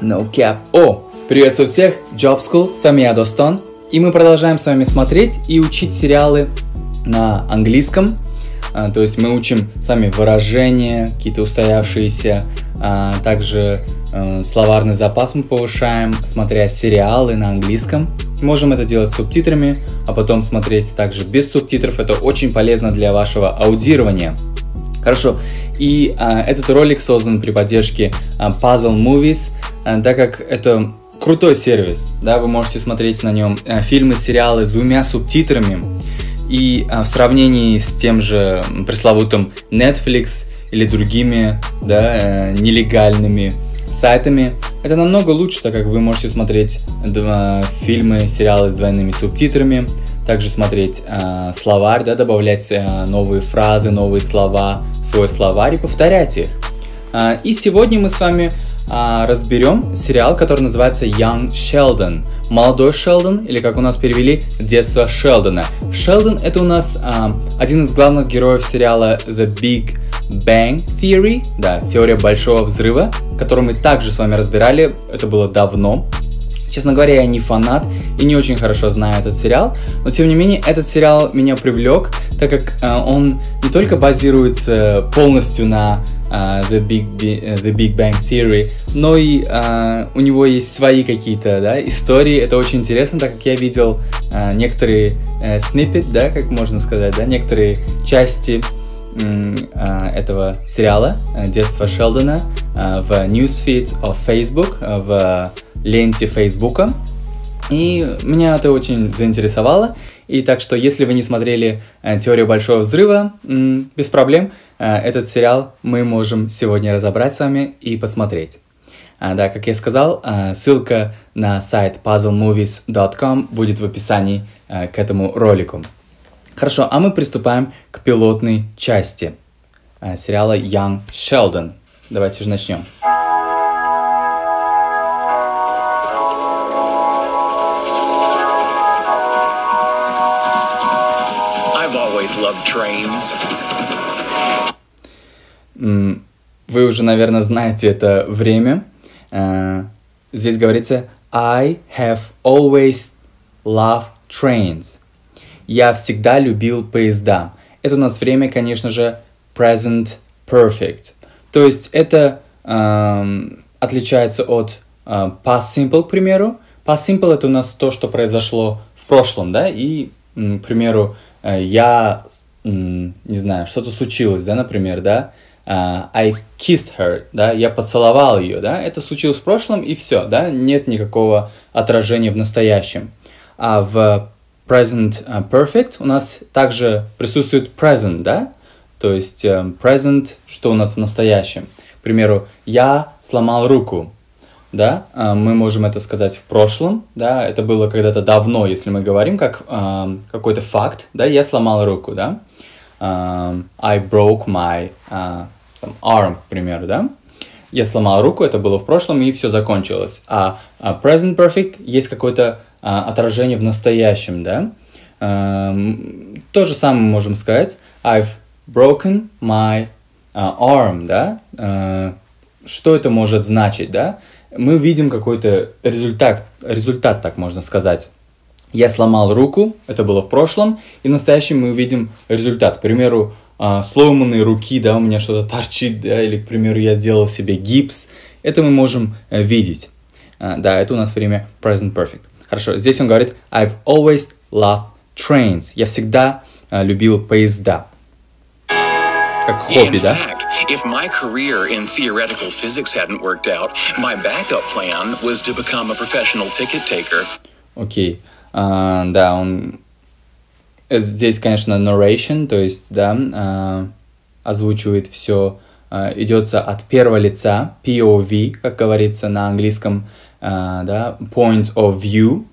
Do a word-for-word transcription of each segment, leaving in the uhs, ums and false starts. No cap. О, приветствую всех, Jobschool, с вами я, Достон. И мы продолжаем с вами смотреть и учить сериалы на английском. А, то есть мы учим с вами выражения, какие-то устоявшиеся, а, также а, словарный запас мы повышаем, смотря сериалы на английском. Можем это делать с субтитрами, а потом смотреть также без субтитров. Это очень полезно для вашего аудирования. Хорошо, и а, этот ролик создан при поддержке а, Puzzle Movies, а, так как это крутой сервис, да, вы можете смотреть на нем а, фильмы, сериалы с двумя субтитрами, и а, в сравнении с тем же пресловутым Netflix или другими, да, а, нелегальными сайтами, это намного лучше, так как вы можете смотреть два, фильмы, сериалы с двойными субтитрами, также смотреть э, словарь, да, добавлять э, новые фразы, новые слова, свой словарь и повторять их. Э, и сегодня мы с вами э, разберем сериал, который называется Young Sheldon. Молодой Шелдон, или как у нас перевели, детство Шелдона. Шелдон это у нас э, один из главных героев сериала The Big Bang Theory, да, теория большого взрыва, которую мы также с вами разбирали, это было давно. Честно говоря, я не фанат и не очень хорошо знаю этот сериал, но тем не менее этот сериал меня привлек, так как э, он не только базируется полностью на э, The Big, The Big Bang Theory, но и э, у него есть свои какие-то, да, истории. Это очень интересно, так как я видел э, некоторые э, snippets, да, как можно сказать, да, некоторые части этого сериала «Детство Шелдона» в Newsfeed of Facebook, в ленте Фейсбука. И меня это очень заинтересовало. И так что, если вы не смотрели «Теорию Большого Взрыва», без проблем, этот сериал мы можем сегодня разобрать с вами и посмотреть. Да, как я сказал, ссылка на сайт puzzle movies dot com будет в описании к этому ролику. Хорошо, а мы приступаем к пилотной части э, сериала Young Sheldon. Давайте же начнем. I've always loved trains. Mm, вы уже, наверное, знаете это время. Uh, здесь говорится I have always loved trains. Я всегда любил поезда. Это у нас время, конечно же, present perfect. То есть это эм, отличается от э, past simple, к примеру. Past simple это у нас то, что произошло в прошлом, да, и, м, к примеру, э, я, м, не знаю, что-то случилось, да, например, да, э, I kissed her, да, я поцеловал ее, да, это случилось в прошлом и все, да, нет никакого отражения в настоящем. А в present perfect у нас также присутствует present, да? То есть present, что у нас в настоящем. К примеру, я сломал руку, да? Мы можем это сказать в прошлом, да? Это было когда-то давно, если мы говорим, как э, какой-то факт, да? Я сломал руку, да? Um, I broke my uh, arm, к примеру, да? Я сломал руку, это было в прошлом, и все закончилось. А present perfect есть какой-то отражение в настоящем, да? То же самое можем сказать. I've broken my arm, да? Что это может значить, да? Мы видим какой-то результат, результат, так можно сказать. Я сломал руку, это было в прошлом, и в настоящем мы видим результат. К примеру, сломанные руки, да, у меня что-то торчит, да, или, к примеру, я сделал себе гипс. Это мы можем видеть. Да, это у нас время present perfect. Хорошо, здесь он говорит I've always loved trains. Я всегда uh, любил поезда. Как хобби, да? If my career in theoretical physics hadn't worked out, my backup plan was to become a professional ticket taker. Окей. Uh, да, он... Здесь, конечно, narration, то есть, да, uh, озвучивает все. Uh, идется от первого лица, пи о ви, как говорится на английском. Uh, да, point of view,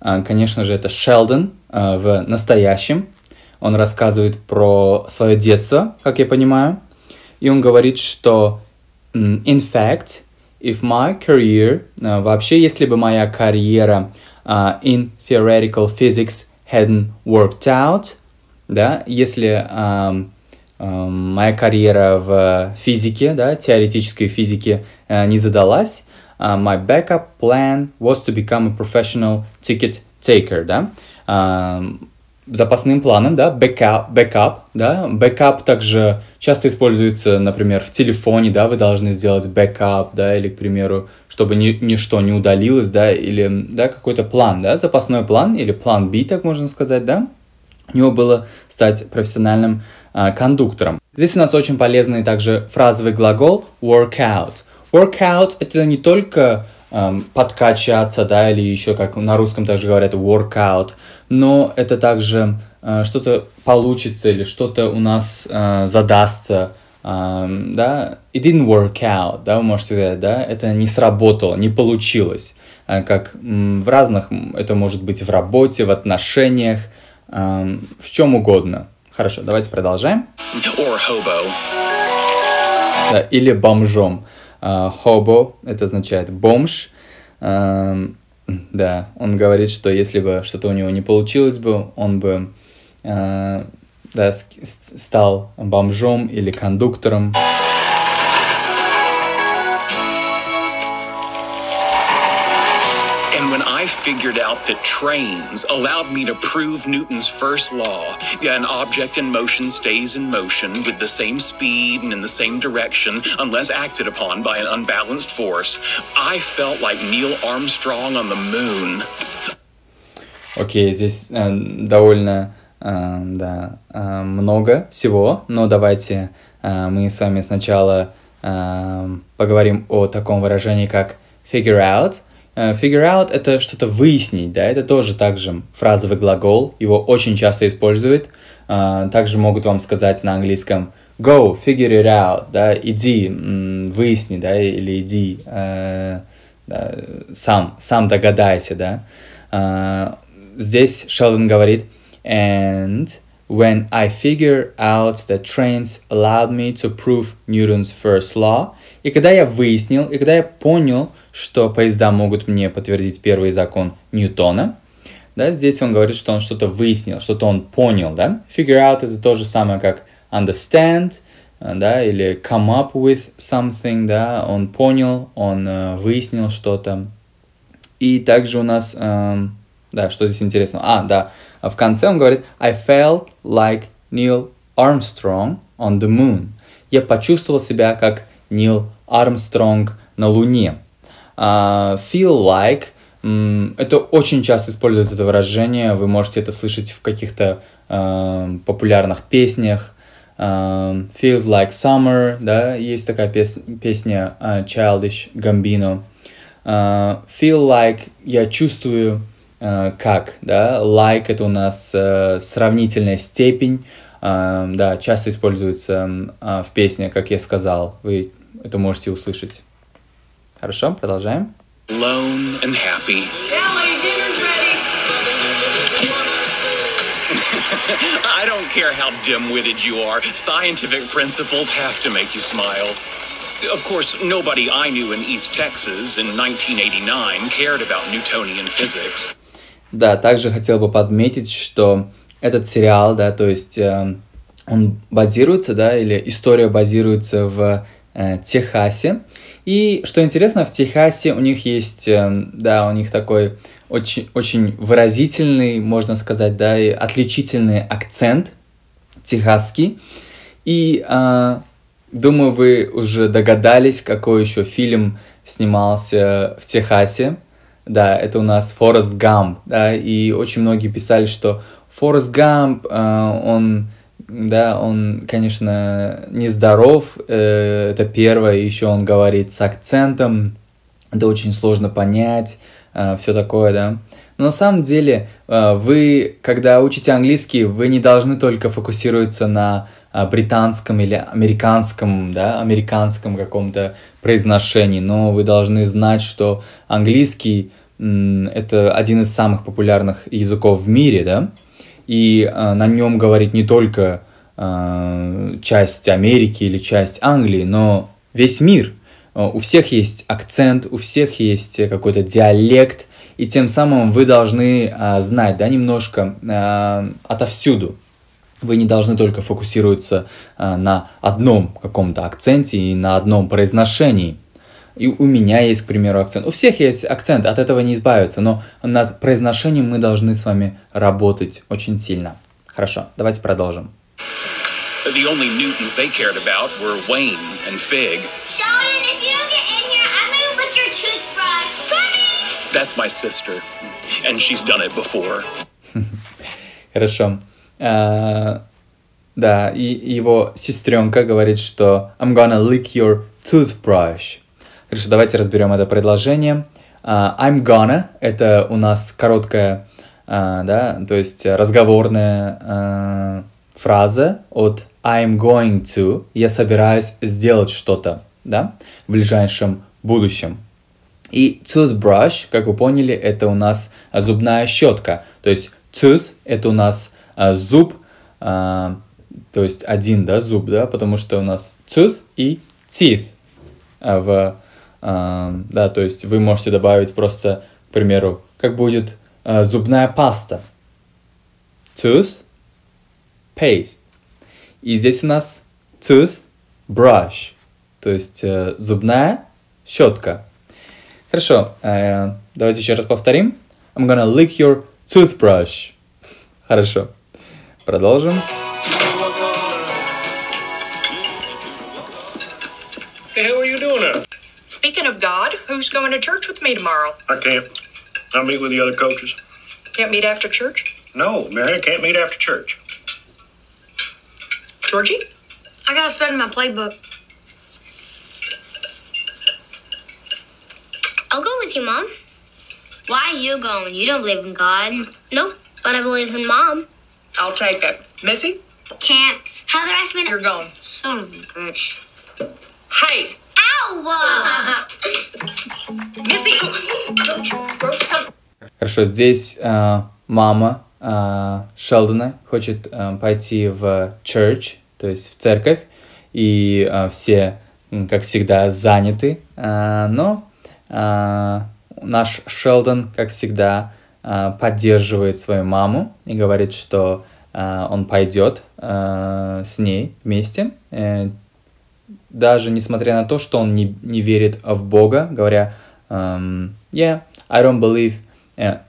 uh, конечно же, это Шелдон uh, в настоящем. Он рассказывает про свое детство, как я понимаю. И он говорит, что in fact, if my career, uh, вообще, если бы моя карьера uh, in theoretical physics hadn't worked out, да, если uh, моя карьера в физике, да, теоретической физике не задалась. My backup plan was to become a professional ticket taker, да. Запасным планом, да, backup, backup, да. Backup также часто используется, например, в телефоне, да, вы должны сделать backup, да, или, к примеру, чтобы ни, ничто не удалилось, да, или, да, какой-то план, да, запасной план или план B, так можно сказать, да. У него было стать профессиональным а, кондуктором. Здесь у нас очень полезный также фразовый глагол workout. Workout – это не только эм, подкачаться, да, или еще, как на русском также говорят, workout, но это также э, что-то получится или что-то у нас э, задастся, э, да. It didn't work out, да, вы можете сказать, да, это не сработало, не получилось. Э, как м, в разных, это может быть в работе, в отношениях, э, в чем угодно. Хорошо, давайте продолжаем. Or hobo. Да, или бомжом. Хобо, uh, это означает бомж. Uh, да, он говорит, что если бы что-то у него не получилось бы, он бы uh, да, стал бомжом или кондуктором. And when I figured out that trains allowed me to prove Newton's first law, an object in motion stays in motion with the same speed and in the same direction unless acted upon by an unbalanced force, I felt like Neil Armstrong on the moon. Окей, здесь э, довольно э, да, э, много всего, но давайте э, мы с вами сначала э, поговорим о таком выражении, как figure out. Figure out – это что-то выяснить, да, это тоже также фразовый глагол, его очень часто используют. Также могут вам сказать на английском go, figure it out, да, иди, выясни, да, или иди, э, да, сам, сам догадайся, да. Здесь Шелдон говорит and when I figure out that trains allowed me to prove Newton's first law. И когда я выяснил, и когда я понял, что поезда могут мне подтвердить первый закон Ньютона, да, здесь он говорит, что он что-то выяснил, что-то он понял, да. Figure out – это то же самое, как understand, да, или come up with something, да, он понял, он э, выяснил что-то. И также у нас, э, да, что здесь интересно, а, да, в конце он говорит I felt like Neil Armstrong on the moon. Я почувствовал себя как Нил Армстронг на Луне. Uh, feel like mm, – это очень часто используется это выражение, вы можете это слышать в каких-то uh, популярных песнях. Uh, feels like summer, да, есть такая пес песня uh, Childish Gambino. Uh, feel like – я чувствую uh, как, да, like – это у нас uh, сравнительная степень, uh, да, часто используется uh, в песне, как я сказал, вы это можете услышать. Хорошо, продолжаем. Lone and happy. I don't care how dim-witted you are. Scientific principles have to make you smile. Of course, nobody I knew in East Texas in nineteen eighty-nine cared about Newtonian physics. Да, также хотел бы подметить, что этот сериал, да, то есть э, он базируется, да, или история базируется в э, Техасе. И что интересно, в Техасе у них есть, да, у них такой очень, очень выразительный, можно сказать, да, и отличительный акцент техасский. И э, думаю, вы уже догадались, какой еще фильм снимался в Техасе. Да, это у нас Forrest Gump, да, и очень многие писали, что Forrest Gump, э, он... Да, он, конечно, нездоров, э, это первое, еще он говорит с акцентом, это очень сложно понять, э, все такое, да. Но на самом деле, э, вы, когда учите английский, вы не должны только фокусироваться на э, британском или американском, да, американском каком-то произношении, но вы должны знать, что английский э, это один из самых популярных языков в мире, да. И э, на нем говорит не только э, часть Америки или часть Англии, но весь мир. Э, у всех есть акцент, у всех есть какой-то диалект, и тем самым вы должны э, знать, да, немножко э, отовсюду. Вы не должны только фокусироваться на одном каком-то акценте и на одном произношении. И у меня есть, к примеру, акцент. У всех есть акцент, от этого не избавиться, но над произношением мы должны с вами работать очень сильно. Хорошо, давайте продолжим. The only Newtons they cared about were Wayne and Fig. Sheldon, if you don't get in here, I'm gonna lick your toothbrush. Funny! That's my sister, and she's done it before. Хорошо. Uh, да, и его сестренка говорит, что I'm gonna lick your toothbrush. Хорошо, давайте разберем это предложение. Uh, I'm gonna – это у нас короткая, uh, да, то есть разговорная uh, фраза от I'm going to. Я собираюсь сделать что-то, да, в ближайшем будущем. И toothbrush, как вы поняли, это у нас зубная щетка. То есть tooth – это у нас Uh, зуб, uh, то есть один, да, зуб, да, потому что у нас tooth и teeth. Uh, в, uh, да, то есть вы можете добавить просто, к примеру, как будет uh, зубная паста. Tooth, paste. И здесь у нас tooth, brush, то есть uh, зубная щетка. Хорошо, uh, давайте еще раз повторим. I'm gonna lick your toothbrush. Хорошо. Продолжим. Hey, how are you doing now? Speaking of God, who's going to church with me tomorrow? I can't. I'll meet with the other coaches. Can't meet after church? No, Mary, I can't meet after church. Georgie? I gotta study my playbook. I'll go with you, Mom. Why are you going? You don't believe in God. Nope. But I believe in Mom. I'll take it. Missy? Can't. Heather asked me to... You're gone. Son of a bitch. Hey! Ow! Missy! Don't you broke something? Хорошо, здесь э, мама э, Шелдона хочет э, пойти в church, то есть в церковь, и э, все, как всегда, заняты, э, но э, наш Шелдон, как всегда, поддерживает свою маму и говорит, что э, он пойдет э, с ней вместе, э, даже несмотря на то, что он не, не верит в Бога, говоря um, yeah, I don't believe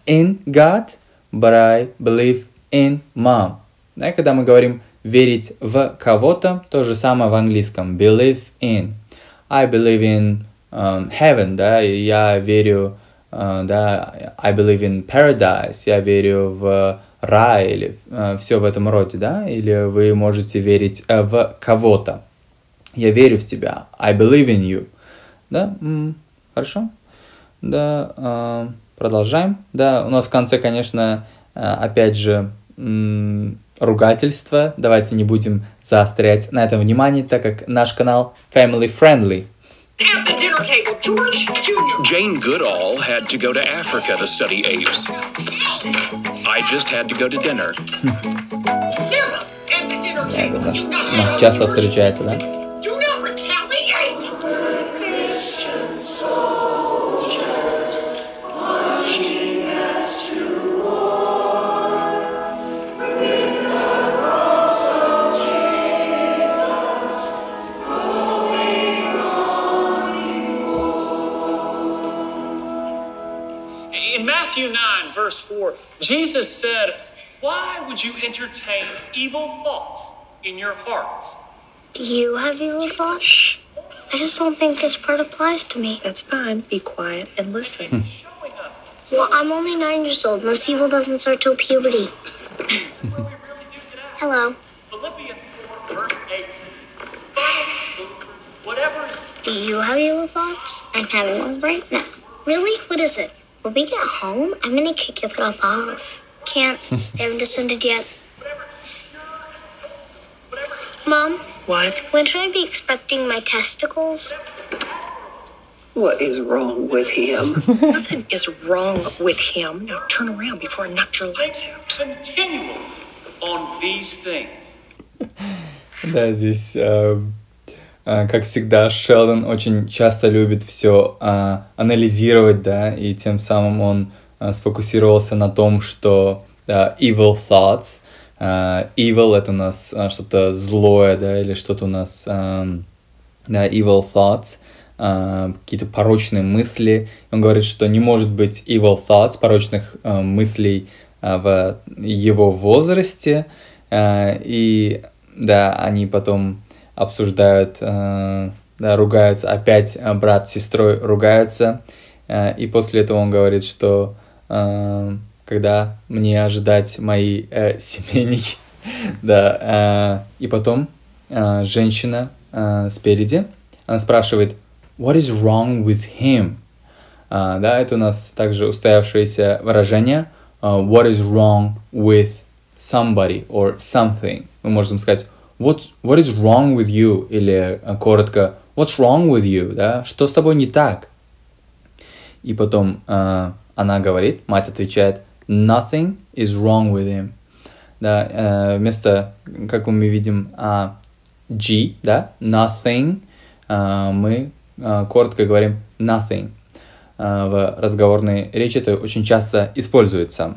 in God, but I believe in Mom. Да, когда мы говорим верить в кого-то, то же самое в английском believe in. I believe in um, heaven, да, я верю. Uh, да, I believe in paradise, я верю в рай, или uh, все в этом роде, да, или вы можете верить uh, в кого-то. Я верю в тебя, I believe in you, да, mm, хорошо, да, uh, продолжаем, да, у нас в конце, конечно, uh, опять же, mm, ругательство, давайте не будем заострять на этом внимание, так как наш канал family friendly. At the dinner table, George Junior Jane Goodall had to go to Africa to study apes. I just had to go to dinner. Never at the dinner table. Нас часто встречается, да? Do not retaliate. Christian soldiers marching as to war with the cross of Jesus. In Matthew nine, verse four, Jesus said, why would you entertain evil thoughts in your hearts? Do you have evil thoughts? Shh. I just don't think this part applies to me. That's fine. Be quiet and listen. Well, I'm only nine years old. Most evil doesn't start till puberty. Hello. Philippians four, verse eight. Whatever is... Do you have evil thoughts? I'm having one right now. Really? What is it? When we get home, I'm gonna kick your little balls. Can't. They haven't descended yet. Mom? What? When should I be expecting my testicles? What is wrong with him? Nothing is wrong with him. Now turn around before I knock your lights out. Continue on these things. Да, здесь, как всегда, Шелдон очень часто любит все а, анализировать, да, и тем самым он а, сфокусировался на том, что а, evil thoughts, Uh, evil — это у нас uh, что-то злое, да, или что-то у нас, um, да, evil thoughts, uh, какие-то порочные мысли. Он говорит, что не может быть evil thoughts, порочных uh, мыслей uh, в его возрасте, uh, и, да, они потом обсуждают, uh, да, ругаются, опять брат с сестрой ругаются, uh, и после этого он говорит, что... Uh, когда мне ожидать мои э, семейники, да, э, и потом э, женщина э, спереди, она спрашивает, what is wrong with him, э, да, это у нас также устоявшееся выражение, what is wrong with somebody or something, мы можем сказать, what, what is wrong with you, или э, коротко, what's wrong with you, да, что с тобой не так, и потом э, она говорит, мать отвечает, nothing is wrong with him. Да, э, вместо, как мы видим, э, G, да, nothing, э, мы э, коротко говорим nothing. Э, в разговорной речи это очень часто используется.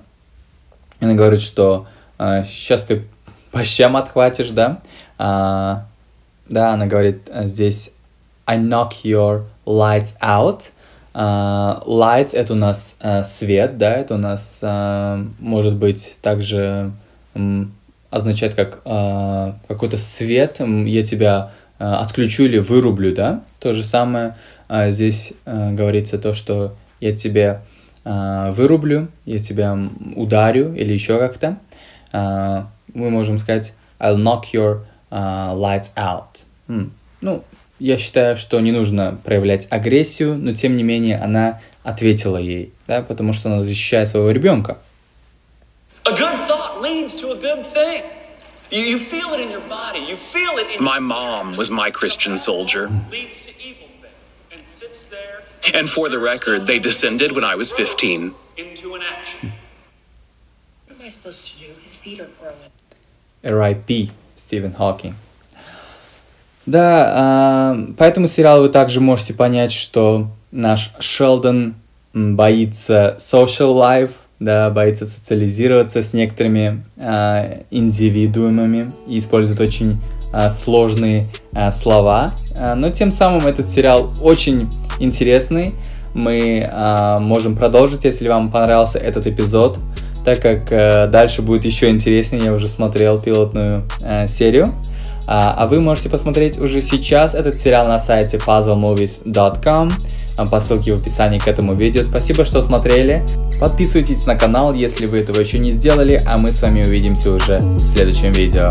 Она говорит, что э, сейчас ты по щам отхватишь, да. Э, да, она говорит здесь I knock your lights out. Uh, light — это у нас uh, свет, да, это у нас uh, может быть также um, означает как uh, какой-то свет, я тебя uh, отключу или вырублю, да, то же самое uh, здесь uh, говорится то, что я тебя uh, вырублю, я тебя ударю или еще как-то, uh, мы можем сказать I'll knock your uh, lights out, mm. ну, я считаю, что не нужно проявлять агрессию, но тем не менее она ответила ей, да, потому что она защищает своего ребенка. My mom was my Christian soldier. And for the record, they descended when I was fifteen. эр ай пи Стивен Хокинг. Да, по этому сериалу вы также можете понять, что наш Шелдон боится social life, да, боится социализироваться с некоторыми а, индивидуумами и использует очень а, сложные а, слова. А, но тем самым этот сериал очень интересный. Мы а, можем продолжить, если вам понравился этот эпизод, так как а, дальше будет еще интереснее. Я уже смотрел пилотную а, серию. А вы можете посмотреть уже сейчас этот сериал на сайте пазл мувис точка ком по ссылке в описании к этому видео. Спасибо, что смотрели. Подписывайтесь на канал, если вы этого еще не сделали, а мы с вами увидимся уже в следующем видео.